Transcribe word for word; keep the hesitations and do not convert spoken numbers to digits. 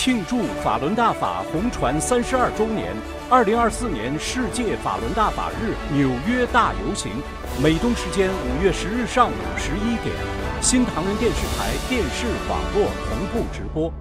庆祝法轮大法红传三十二周年，二零二四年世界法轮大法日纽约大游行，美东时间五月十日上午十一点，新唐人电视台电视网络同步直播。